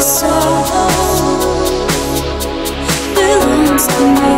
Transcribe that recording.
soul belongs to me.